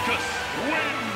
Lucas wins!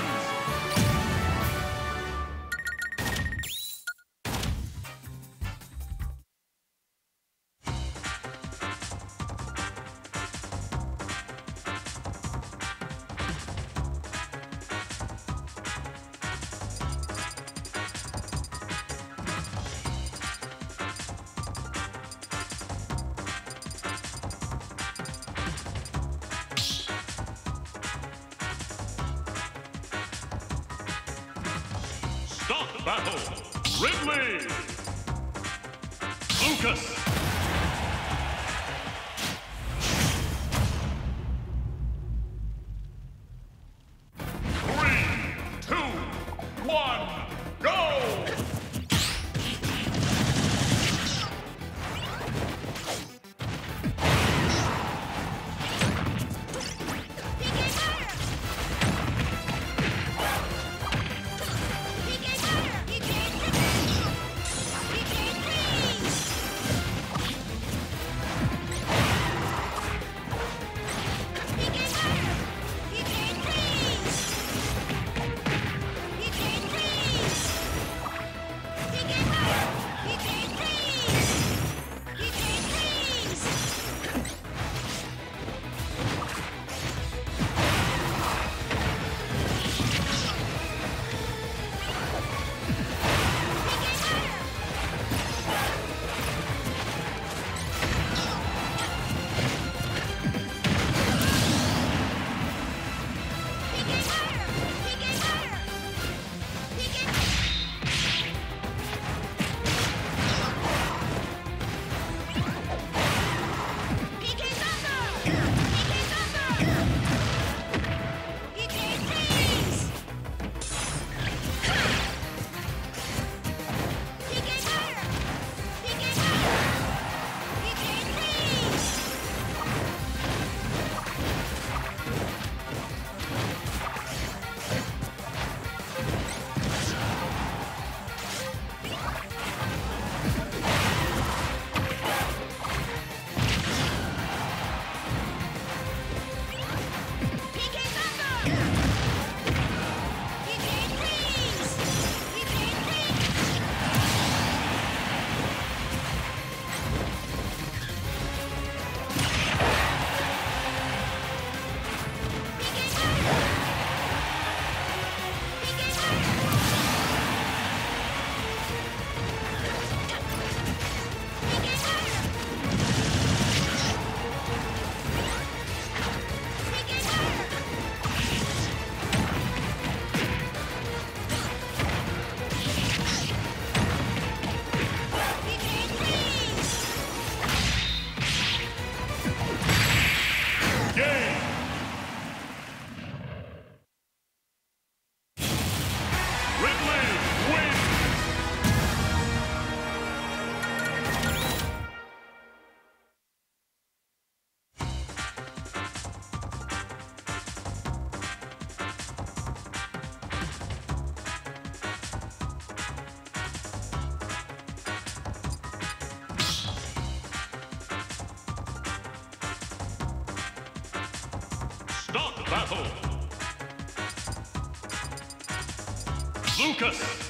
Start the battle, Ridley! Lucas! Start the battle! Lucas!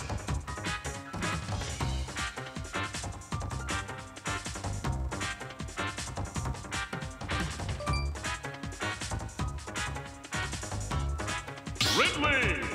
Ridley!